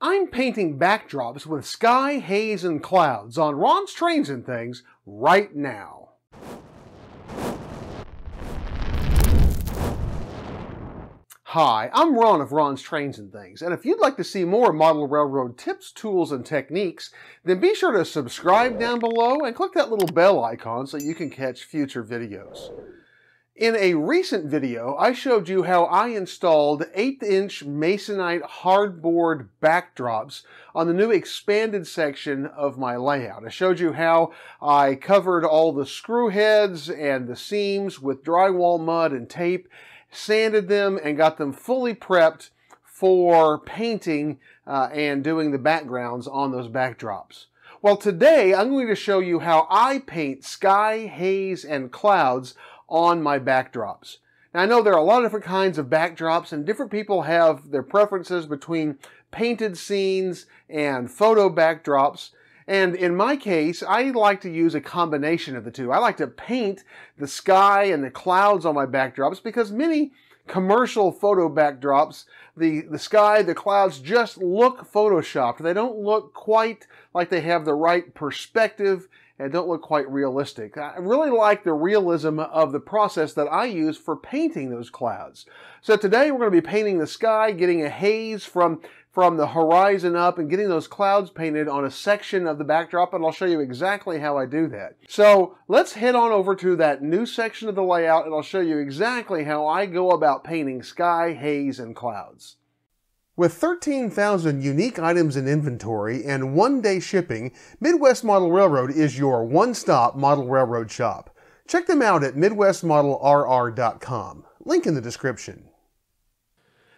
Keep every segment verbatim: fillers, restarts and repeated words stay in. I'm painting backdrops with sky, haze, and clouds on Ron's Trains and Things right now. Hi, I'm Ron of Ron's Trains and Things, and if you'd like to see more model railroad tips, tools, and techniques, then be sure to subscribe down below and click that little bell icon so you can catch future videos. In a recent video, I showed you how I installed eighth inch Masonite hardboard backdrops on the new expanded section of my layout. I showed you how I covered all the screw heads and the seams with drywall mud and tape, sanded them, and got them fully prepped for painting uh, and doing the backgrounds on those backdrops. Well, today I'm going to show you how I paint sky, haze, and clouds on my backdrops. Now, I know there are a lot of different kinds of backdrops, and different people have their preferences between painted scenes and photo backdrops. And in my case, I like to use a combination of the two. I like to paint the sky and the clouds on my backdrops because many commercial photo backdrops, the, the sky, the clouds just look photoshopped. They don't look quite like they have the right perspective and don't look quite realistic. I really like the realism of the process that I use for painting those clouds. So today we're going to be painting the sky, getting a haze from, from the horizon up, and getting those clouds painted on a section of the backdrop, and I'll show you exactly how I do that. So let's head on over to that new section of the layout, and I'll show you exactly how I go about painting sky, haze, and clouds. With thirteen thousand unique items in inventory and one-day shipping, Midwest Model Railroad is your one-stop model railroad shop. Check them out at Midwest Model R R dot com. Link in the description.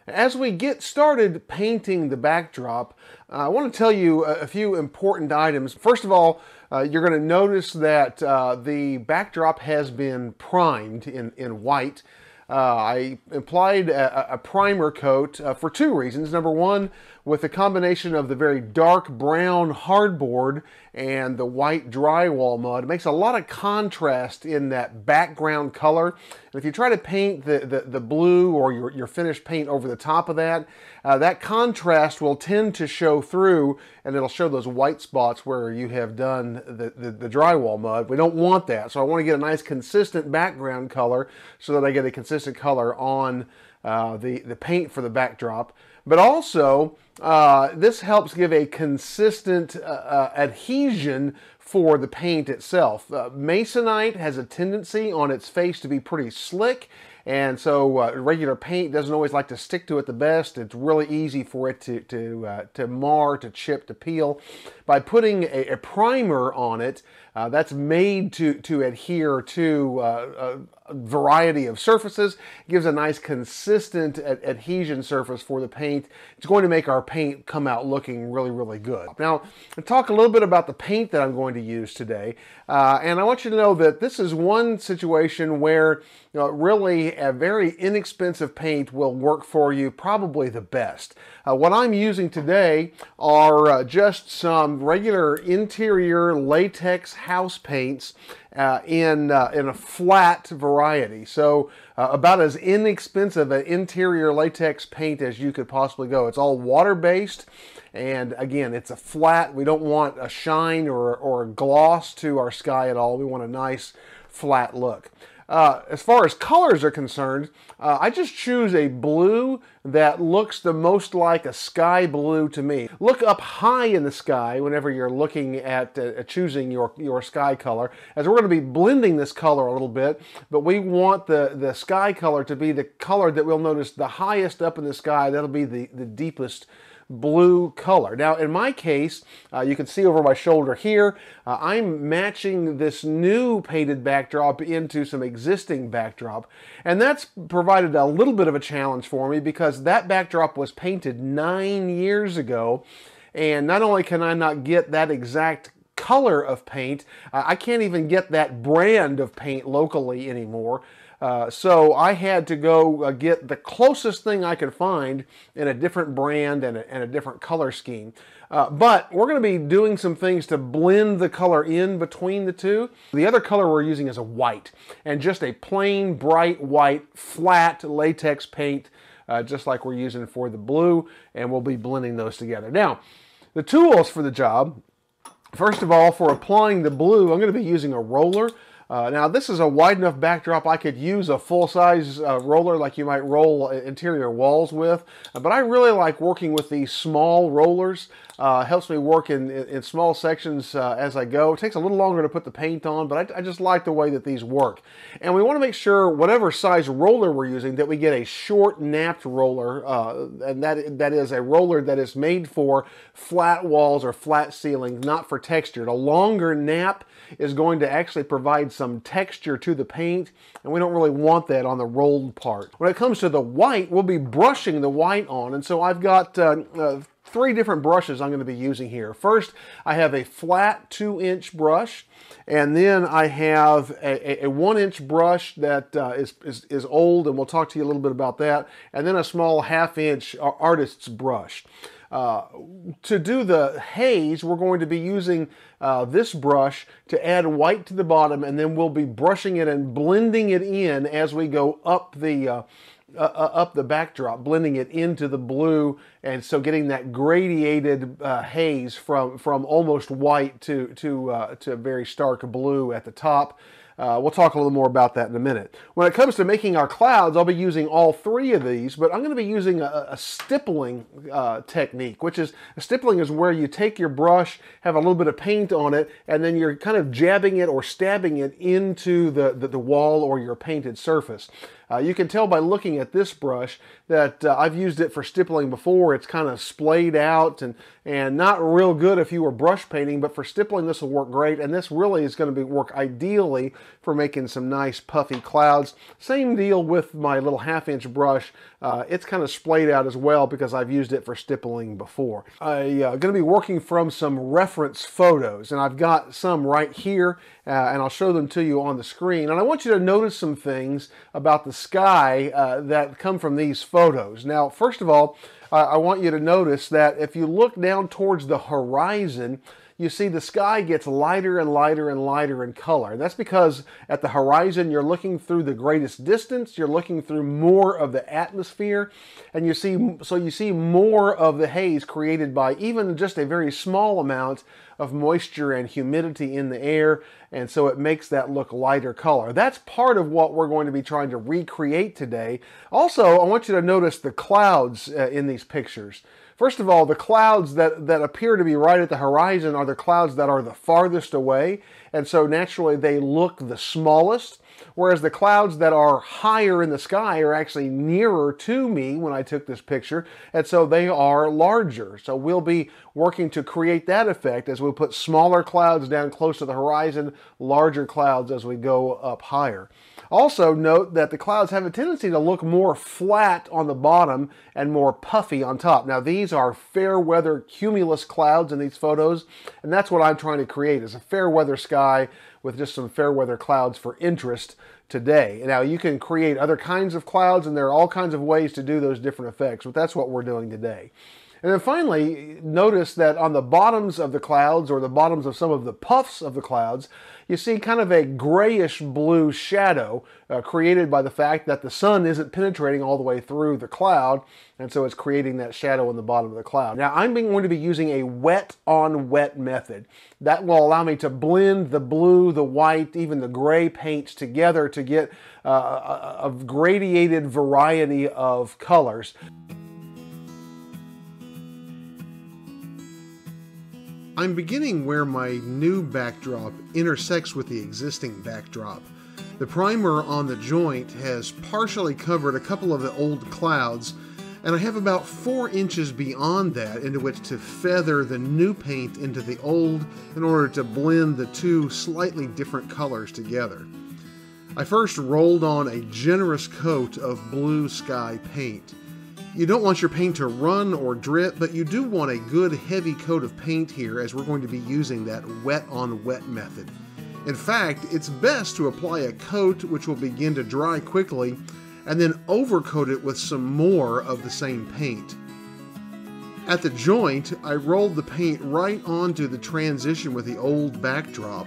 As we get started painting the backdrop, uh, I want to tell you a, a few important items. First of all, uh, you're going to notice that uh, the backdrop has been primed in, in white. Uh, I applied a, a primer coat uh, for two reasons. Number one, with a combination of the very dark brown hardboard and the white drywall mud, it makes a lot of contrast in that background color. And if you try to paint the, the, the blue or your, your finished paint over the top of that, uh, that contrast will tend to show through, and it'll show those white spots where you have done the, the, the drywall mud. We don't want that, so I want to get a nice consistent background color so that I get a consistent color on Uh, the, the paint for the backdrop, but also uh, this helps give a consistent uh, uh, adhesion for the paint itself. Uh, Masonite has a tendency on its face to be pretty slick, and so uh, regular paint doesn't always like to stick to it the best. It's really easy for it to, to, uh, to mar, to chip, to peel. By putting a, a primer on it, uh, that's made to, to adhere to uh, a variety of surfaces. It gives a nice consistent Consistent adhesion surface for the paint. It's going to make our paint come out looking really, really good. Now, I'll talk a little bit about the paint that I'm going to use today. Uh, and I want you to know that this is one situation where you know, really a very inexpensive paint will work for you probably the best. Uh, what I'm using today are uh, just some regular interior latex house paints Uh, in, uh, in a flat variety. So uh, about as inexpensive an interior latex paint as you could possibly go. It's all water-based, and again, it's a flat. We don't want a shine or, or a gloss to our sky at all. We want a nice flat look. Uh, as far as colors are concerned, uh, I just choose a blue that looks the most like a sky blue to me. Look up high in the sky whenever you're looking at uh, choosing your, your sky color, as we're going to be blending this color a little bit, but we want the, the sky color to be the color that we'll notice the highest up in the sky. That'll be the, the deepest blue color. Now, in my case, uh, you can see over my shoulder here, uh, I'm matching this new painted backdrop into some existing backdrop, and that's provided a little bit of a challenge for me because that backdrop was painted nine years ago, and not only can I not get that exact color of paint, uh, I can't even get that brand of paint locally anymore. Uh, so I had to go uh, get the closest thing I could find in a different brand and a, and a different color scheme. Uh, but we're going to be doing some things to blend the color in between the two. The other color we're using is a white, and just a plain bright white flat latex paint uh, just like we're using for the blue, and we'll be blending those together. Now, the tools for the job, first of all, for applying the blue, I'm going to be using a roller. Uh, now, this is a wide enough backdrop I could use a full-size uh, roller like you might roll interior walls with, but I really like working with these small rollers. Uh, helps me work in, in, in small sections uh, as I go. It takes a little longer to put the paint on, but I, I just like the way that these work. And we want to make sure whatever size roller we're using that we get a short napped roller, uh, and that that is a roller that is made for flat walls or flat ceilings, not for textured. A longer nap is going to actually provide some texture to the paint, and we don't really want that on the rolled part. When it comes to the white, we'll be brushing the white on, and so I've got uh, uh, three different brushes I'm going to be using here. First, I have a flat two inch brush, and then I have a, a, a one inch brush that uh, is, is, is old, and we'll talk to you a little bit about that, and then a small half inch artist's brush. Uh, to do the haze, we're going to be using uh, this brush to add white to the bottom, and then we'll be brushing it and blending it in as we go up the uh, Uh, uh, up the backdrop, blending it into the blue, and so getting that gradiated uh, haze from from almost white to to uh, to very stark blue at the top. Uh, we'll talk a little more about that in a minute. When it comes to making our clouds, I'll be using all three of these, but I'm going to be using a, a stippling uh, technique, which is a stippling is where you take your brush, have a little bit of paint on it, and then you're kind of jabbing it or stabbing it into the the, the wall or your painted surface. Uh, you can tell by looking at this brush that uh, I've used it for stippling before. It's kind of splayed out and, and not real good if you were brush painting, but for stippling this will work great, and this really is going to be work ideally for making some nice puffy clouds. Same deal with my little half inch brush. Uh, it's kind of splayed out as well because I've used it for stippling before. I'm uh, going to be working from some reference photos, and I've got some right here, uh, and I'll show them to you on the screen. And I want you to notice some things about the sky uh, that come from these photos. Now, first of all, uh, I want you to notice that if you look down towards the horizon, you see the sky gets lighter and lighter and lighter in color. And that's because at the horizon, you're looking through the greatest distance, you're looking through more of the atmosphere, and you see, so you see more of the haze created by even just a very small amount of moisture and humidity in the air, and so it makes that look lighter color. That's part of what we're going to be trying to recreate today. Also, I want you to notice the clouds uh, in these pictures. First of all, the clouds that, that appear to be right at the horizon are the clouds that are the farthest away, and so naturally they look the smallest, whereas the clouds that are higher in the sky are actually nearer to me when I took this picture, and so they are larger. So we'll be working to create that effect as we put smaller clouds down close to the horizon, larger clouds as we go up higher. Also note that the clouds have a tendency to look more flat on the bottom and more puffy on top. Now these are fair weather cumulus clouds in these photos, and that's what I'm trying to create is a fair weather sky with just some fair weather clouds for interest today. Now you can create other kinds of clouds, and there are all kinds of ways to do those different effects, but that's what we're doing today. And then finally, notice that on the bottoms of the clouds, or the bottoms of some of the puffs of the clouds, you see kind of a grayish blue shadow uh, created by the fact that the sun isn't penetrating all the way through the cloud, and so it's creating that shadow on the bottom of the cloud. Now I'm going to be using a wet on wet method. That will allow me to blend the blue, the white, even the gray paints together to get uh, a, a gradiated variety of colors. I'm beginning where my new backdrop intersects with the existing backdrop. The primer on the joint has partially covered a couple of the old clouds, and I have about four inches beyond that into which to feather the new paint into the old in order to blend the two slightly different colors together. I first rolled on a generous coat of blue sky paint. You don't want your paint to run or drip, but you do want a good heavy coat of paint here as we're going to be using that wet on wet method. In fact, it's best to apply a coat which will begin to dry quickly and then overcoat it with some more of the same paint. At the joint, I rolled the paint right onto the transition with the old backdrop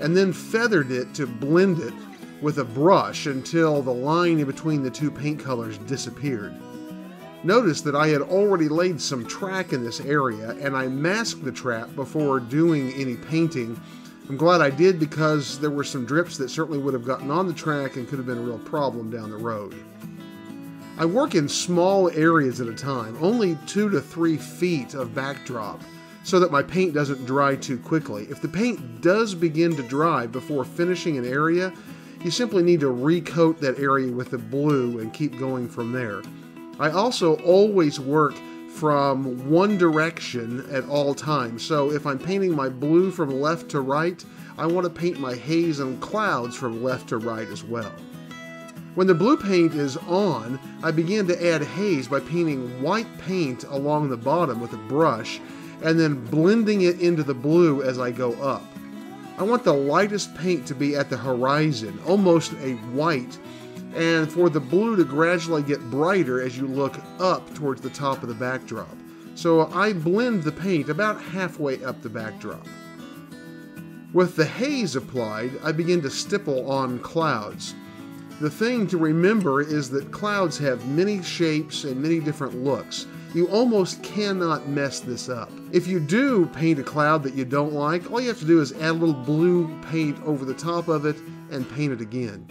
and then feathered it to blend it with a brush until the line in between the two paint colors disappeared. Notice that I had already laid some track in this area, and I masked the trap before doing any painting. I'm glad I did, because there were some drips that certainly would have gotten on the track and could have been a real problem down the road. I work in small areas at a time, only two to three feet of backdrop, so that my paint doesn't dry too quickly. If the paint does begin to dry before finishing an area, you simply need to recoat that area with the blue and keep going from there. I also always work from one direction at all times. So if I'm painting my blue from left to right, I want to paint my haze and clouds from left to right as well. When the blue paint is on, I begin to add haze by painting white paint along the bottom with a brush and then blending it into the blue as I go up. I want the lightest paint to be at the horizon, almost a white, and for the blue to gradually get brighter as you look up towards the top of the backdrop. So I blend the paint about halfway up the backdrop. With the haze applied, I begin to stipple on clouds. The thing to remember is that clouds have many shapes and many different looks. You almost cannot mess this up. If you do paint a cloud that you don't like, all you have to do is add a little blue paint over the top of it and paint it again.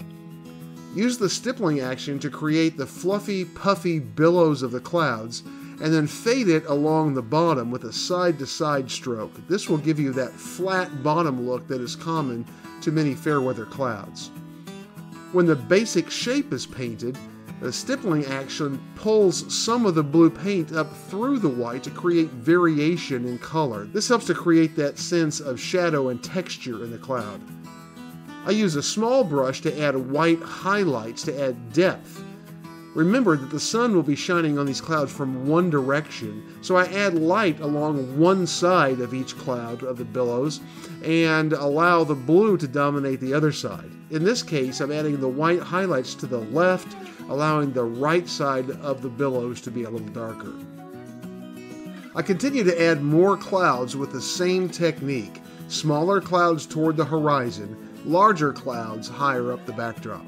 Use the stippling action to create the fluffy, puffy billows of the clouds, and then fade it along the bottom with a side-to-side stroke. This will give you that flat bottom look that is common to many fairweather clouds. When the basic shape is painted, the stippling action pulls some of the blue paint up through the white to create variation in color. This helps to create that sense of shadow and texture in the cloud. I use a small brush to add white highlights to add depth. Remember that the sun will be shining on these clouds from one direction, so I add light along one side of each cloud of the billows and allow the blue to dominate the other side. In this case, I'm adding the white highlights to the left, allowing the right side of the billows to be a little darker. I continue to add more clouds with the same technique. Smaller clouds toward the horizon, larger clouds higher up the backdrop.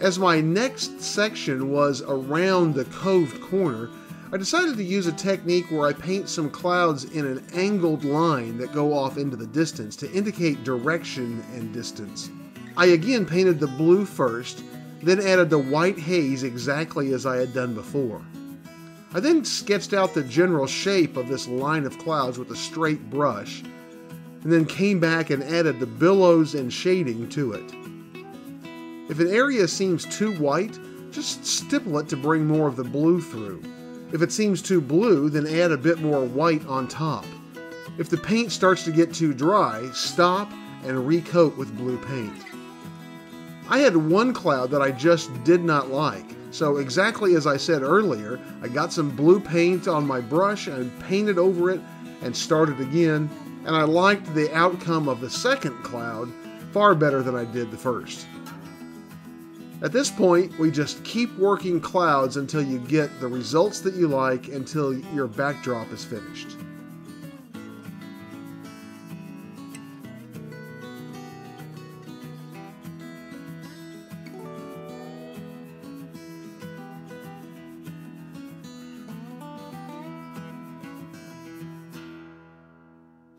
As my next section was around the coved corner, I decided to use a technique where I paint some clouds in an angled line that go off into the distance to indicate direction and distance. I again painted the blue first, then added the white haze exactly as I had done before. I then sketched out the general shape of this line of clouds with a straight brush, and then came back and added the billows and shading to it. If an area seems too white, just stipple it to bring more of the blue through. If it seems too blue, then add a bit more white on top. If the paint starts to get too dry, stop and recoat with blue paint. I had one cloud that I just did not like, so exactly as I said earlier, I got some blue paint on my brush and painted over it and started again. And I liked the outcome of the second cloud far better than I did the first. At this point, we just keep working clouds until you get the results that you like, until your backdrop is finished.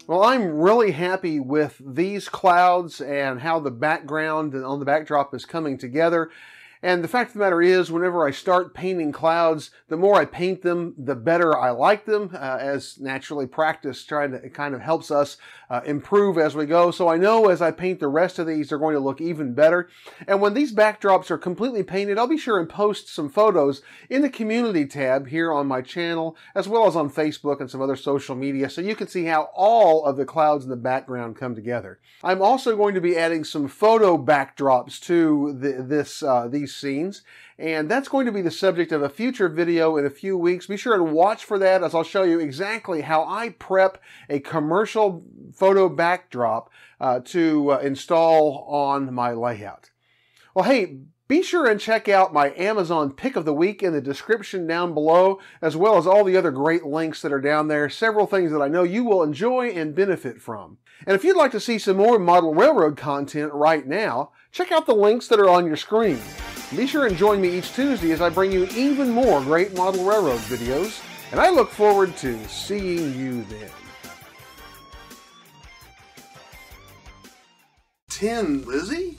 Well, I'm really happy with these clouds and how the background and on the backdrop is coming together. And the fact of the matter is, whenever I start painting clouds, the more I paint them, the better I like them, uh, as naturally practice trying to, it kind of helps us uh, improve as we go. So I know as I paint the rest of these, they're going to look even better. And when these backdrops are completely painted, I'll be sure and post some photos in the community tab here on my channel, as well as on Facebook and some other social media, so you can see how all of the clouds in the background come together. I'm also going to be adding some photo backdrops to the, this, uh, these scenes, and that's going to be the subject of a future video in a few weeks. Be sure and watch for that, as I'll show you exactly how I prep a commercial photo backdrop uh, to uh, install on my layout. Well, hey, be sure and check out my Amazon pick of the week in the description down below, as well as all the other great links that are down there. Several things that I know you will enjoy and benefit from. And if you'd like to see some more model railroad content right now, check out the links that are on your screen. Be sure and join me each Tuesday as I bring you even more great model railroad videos, and I look forward to seeing you then. ten, Lizzie?